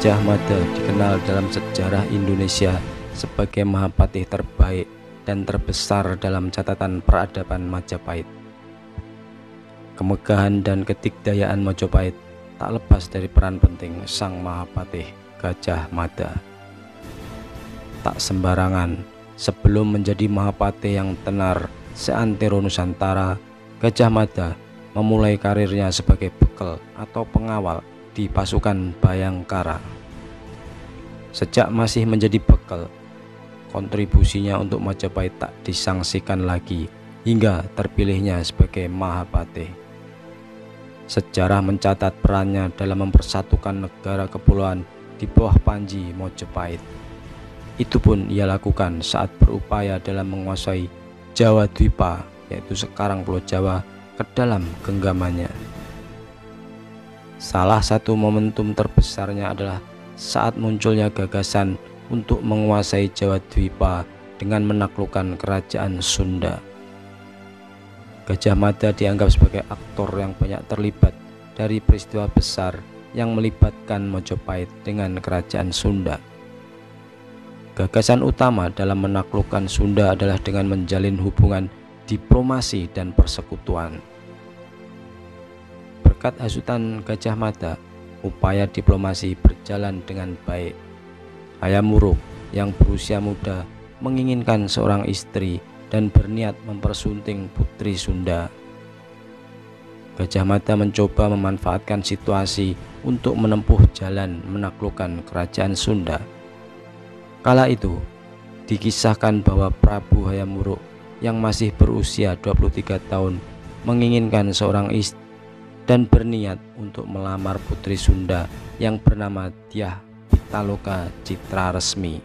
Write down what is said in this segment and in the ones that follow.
Gajah Mada dikenal dalam sejarah Indonesia sebagai Mahapatih terbaik dan terbesar dalam catatan peradaban Majapahit. Kemegahan dan ketigdayaan Majapahit tak lepas dari peran penting sang Mahapatih Gajah Mada. Tak sembarangan, sebelum menjadi Mahapatih yang tenar seantero Nusantara, Gajah Mada memulai karirnya sebagai bekel atau pengawal di pasukan Bayangkara. Sejak masih menjadi bekel, kontribusinya untuk Majapahit tak disangsikan lagi hingga terpilihnya sebagai Mahapatih. Sejarah mencatat perannya dalam mempersatukan negara kepulauan di bawah panji Majapahit. Itu pun ia lakukan saat berupaya dalam menguasai Jawa Dwipa, yaitu sekarang Pulau Jawa, ke dalam genggamannya. Salah satu momentum terbesarnya adalah saat munculnya gagasan untuk menguasai Jawa Dwipa dengan menaklukkan kerajaan Sunda. Gajah Mada dianggap sebagai aktor yang banyak terlibat dari peristiwa besar yang melibatkan Majapahit dengan kerajaan Sunda. Gagasan utama dalam menaklukkan Sunda adalah dengan menjalin hubungan diplomasi dan persekutuan. Berkat hasutan Gajah Mada, upaya diplomasi berjalan dengan baik. Hayam Wuruk yang berusia muda menginginkan seorang istri dan berniat mempersunting Putri Sunda. Gajah Mada mencoba memanfaatkan situasi untuk menempuh jalan menaklukkan kerajaan Sunda. Kala itu, dikisahkan bahwa Prabu Hayam Wuruk yang masih berusia 23 tahun menginginkan seorang istri dan berniat untuk melamar Putri Sunda yang bernama Dyah Pitaloka Citraresmi.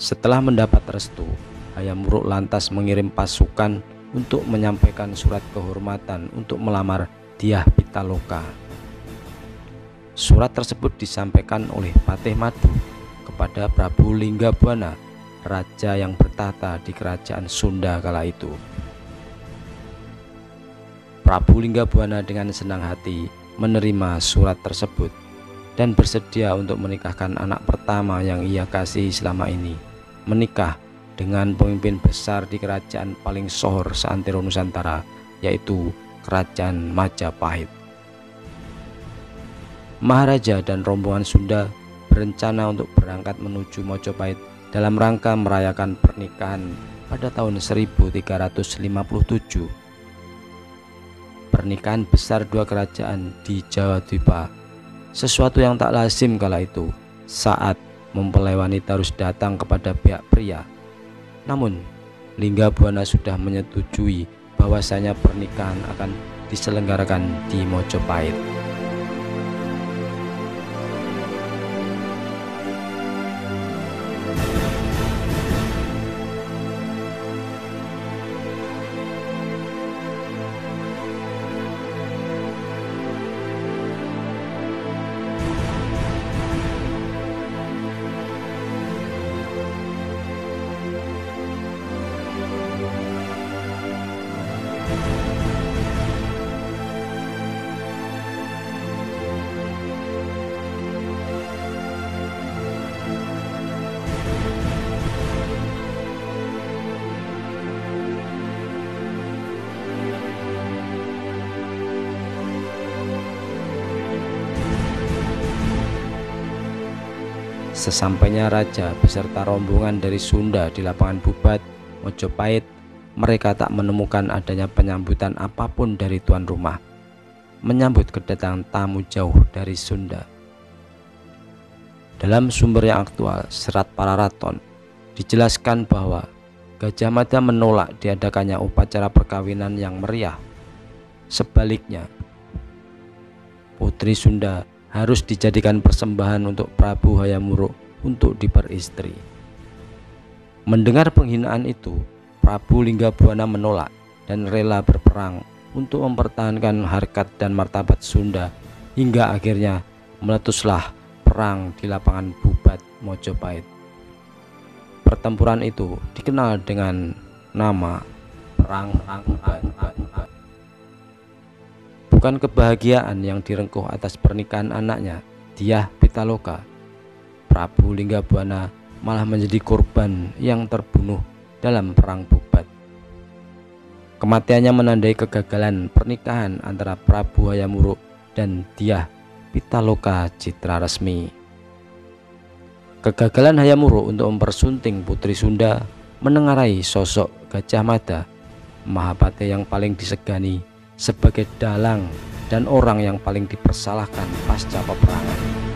Setelah mendapat restu, Hayam Wuruk lantas mengirim pasukan untuk menyampaikan surat kehormatan untuk melamar Dyah Pitaloka. Surat tersebut disampaikan oleh Patih Madu kepada Prabu Linggabuana, raja yang bertata di kerajaan Sunda kala itu. Prabu Linggabuana dengan senang hati menerima surat tersebut dan bersedia untuk menikahkan anak pertama yang ia kasihi selama ini, menikah dengan pemimpin besar di kerajaan paling sohor seantero Nusantara, yaitu kerajaan Majapahit. Maharaja dan rombongan Sunda berencana untuk berangkat menuju Majapahit dalam rangka merayakan pernikahan pada tahun 1357. Pernikahan besar dua kerajaan di Jawa Dwipa, sesuatu yang tak lazim kala itu saat mempelai wanita harus datang kepada pihak pria. Namun Linggabuana sudah menyetujui bahwasanya pernikahan akan diselenggarakan di Majapahit. Sesampainya raja beserta rombongan dari Sunda di Lapangan Bubat, Majapahit, mereka tak menemukan adanya penyambutan apapun dari tuan rumah menyambut kedatangan tamu jauh dari Sunda. Dalam sumber yang aktual, Serat Pararaton, dijelaskan bahwa Gajah Mada menolak diadakannya upacara perkawinan yang meriah. Sebaliknya, Putri Sunda harus dijadikan persembahan untuk Prabu Hayam Wuruk untuk diperistri. Mendengar penghinaan itu, Prabu Linggabuana menolak dan rela berperang untuk mempertahankan harkat dan martabat Sunda, hingga akhirnya meletuslah perang di Lapangan Bubat, Majapahit. Pertempuran itu dikenal dengan nama Perang Bubat. Bukan kebahagiaan yang direngkuh atas pernikahan anaknya, Dyah Pitaloka Pitaloka, Prabu Linggabuana malah menjadi korban yang terbunuh dalam Perang Bubat. Kematiannya menandai kegagalan pernikahan antara Prabu Hayam Wuruk dan Dyah Pitaloka Citraresmi. Kegagalan Hayam Wuruk untuk mempersunting Putri Sunda menengarai sosok Gajah Mada, Mahapate yang paling disegani sebagai dalang dan orang yang paling dipersalahkan pasca peperangan.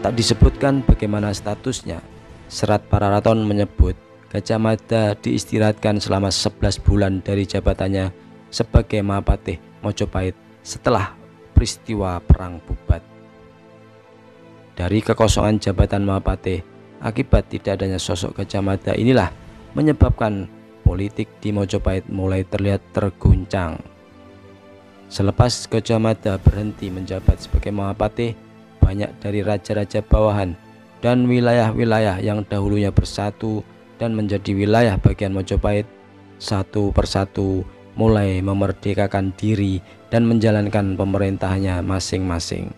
Tak disebutkan bagaimana statusnya. Serat Pararaton menyebut Gajah Mada diistirahatkan selama 11 bulan dari jabatannya sebagai Mahapatih Majapahit setelah peristiwa Perang Bubat. Dari kekosongan jabatan Mahapatih akibat tidak adanya sosok Gajah Mada inilah menyebabkan politik di Majapahit mulai terlihat terguncang. Selepas Gajah Mada berhenti menjabat sebagai Mahapatih, banyak dari raja-raja bawahan dan wilayah-wilayah yang dahulunya bersatu dan menjadi wilayah bagian Majapahit satu persatu mulai memerdekakan diri dan menjalankan pemerintahnya masing-masing.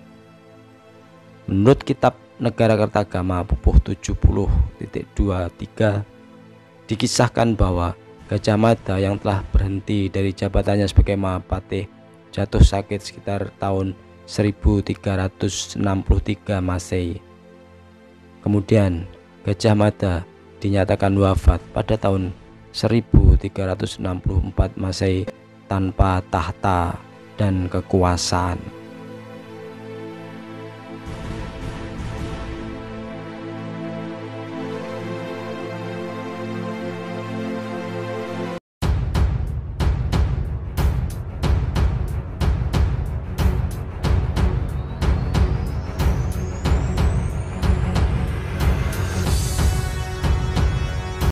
Menurut kitab Negara Kertagama Bubuh 70.23 dikisahkan bahwa Gajah Mada yang telah berhenti dari jabatannya sebagai Mahapatih jatuh sakit sekitar tahun 1363 Masehi. Kemudian Gajah Mada dinyatakan wafat pada tahun 1364 Masehi tanpa tahta dan kekuasaan.